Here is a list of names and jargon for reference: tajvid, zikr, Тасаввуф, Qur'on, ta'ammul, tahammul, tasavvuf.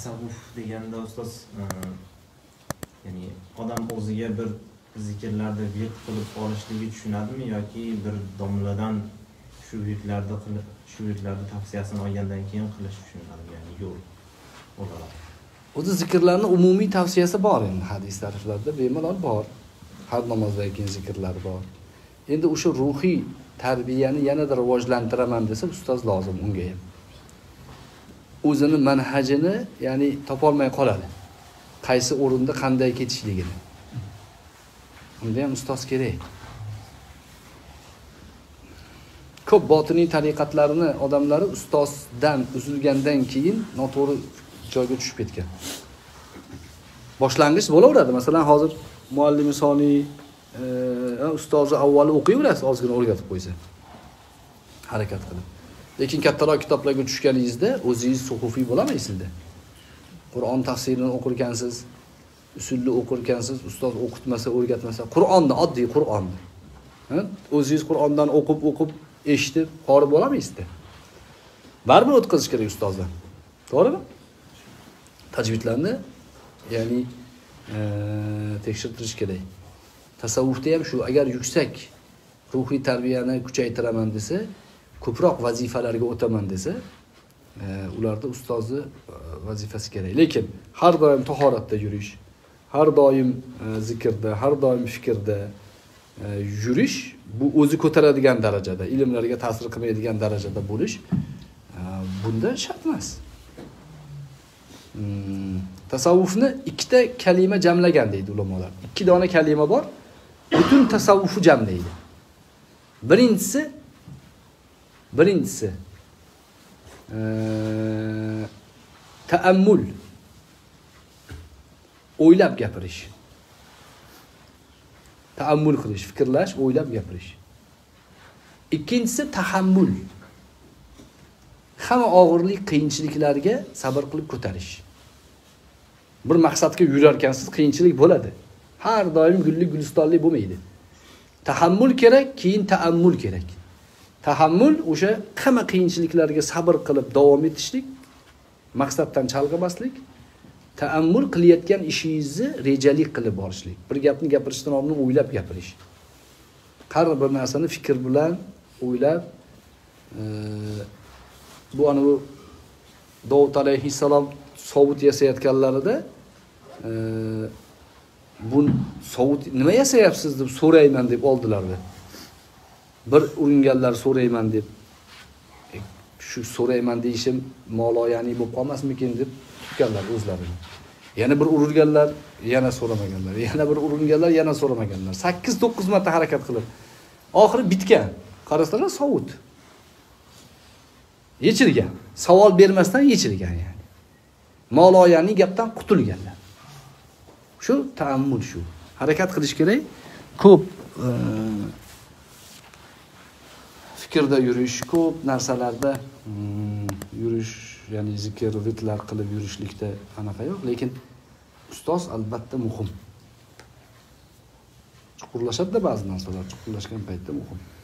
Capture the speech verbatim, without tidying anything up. tasavvuf deganda ustoz yani odam o'ziga bir zikirlarda viyet qilib olishligi tushunadimi yoki bir domladan shu viyetlarda shu viyetlarda tavsiyasini olgandan keyin qilish tushunadimi ya'ni yo'l olaroq. O'zi zikirlarning umumiy tavsiyasi bor endi hadis tariflarida bemalol bor. Har namozdan keyin zikirlar bor. Endi o'sha ruhiy tarbiyani yanada rivojlantiraman desa ustoz lozim unga ham. O'zini manhajini ya'ni topolmay qoladi. Qaysi o'rinda qanday ketishligini. Unda ham ustoz kerak. Ko'p botiniy tariqatlarini odamlari ustozdan uzilgandan keyin noto'g'ri joyga tushib ketgan. Boshlang'ich bo'laveradi. Masalan, hozir muallimi soniy ustozi avvali o'qiyverasiz, ozgina o'rgatib qo'ysa. Harakat qilib. Lekin kattaroq kitoblarga tushganingizda o'zingiz suhufiy bo'lamaysizda. Qur'on tafsirini o'qirgansiz, usulni o'qirgansiz, ustoz o'qitmasa, o'rgatmasa, Qur'onni oddiy Qur'onni. O'zingiz Qur'ondan o'qib, o'qib, eshitib, qori bo'lamaysizda. Baribir o'tkazish kerak ustozdan. To'g'rimi? Tajvidlarni ya'ni e, tekshirtirish kerak. Tasavvufda ham shu, agar yuksak ruhiy tarbiyani kuchaytiraman desa, ko'proq vazifalarga o'taman desa, e, ularda ustozni vazifasi kerak. Lekin har doim tahoratda yurish, har doim e, zikrda, har doim fikrda e, yurish bu o'zi ko'taradigan darajada, ilmlarga ta'sir qilmaydigan darajada bo'lish e, bunda shart emas. Hmm. Tasavvufni ikkita kalima jamlagan deydi ulamolar. Ikki dona kalima bor. Butun tasavvufu jamlaydi. Birincisi birincisi eee ta'ammul. O'ylab gapirish. Ta'ammul qilish, fikrlash, o'ylab gapirish. Ikkinchisi tahammul. Hamma og'irlik, qiyinchiliklarga sabr qilib ko'tarish. Bir maqsadga yurarkansiz qiyinchilik bo'ladi. Har doim gullik gulistonlik bo'lmaydi. Tahammul kerak, keyin ta'ammul kerak. Tahammul o'sha hamma qiyinchiliklarga sabr qilib davom etishlik, maqsaddan chalg'imaslik, ta'ammul qilayotgan ishingizni rejali qilib borishlik. Bir gapni gapirishdan oldin o'ylab gapirish. Har bir narsani fikr bilan o'ylab bu ana bu Davud alayhissalom sovut yasayotganlarida e, bu sovut nima yasayapsiz deb so'rayman deb oldilarda. Bir uringanlar so'rayman deb e, shu so'rayman deyishim moloyani bo'lib qolmasmikin deb tutganlar o'zlarini. Yana bir urilganlar, yana so'ramaganlar, yana bir uringanlar, yana so'ramaganlar. sakkiz to'qqiz marta harakat qilib oxiri bitgan. Qarasalar sovut. Yechilgan. Savol bermasdan yechilgan ya'ni. Moloyaning gapdan qutulganlar. Shu ta'ammul shu. Harakat qilish kerak. Ko'p fikrda yurish, ko'p narsalarda yurish, ya'ni zikr, vitlar qilib yurishlikda anaqa yo'q, lekin ustoz albatta muhim. Chuqurlashadida ba'zi narsalar, chuqurlashgan paytda muhim.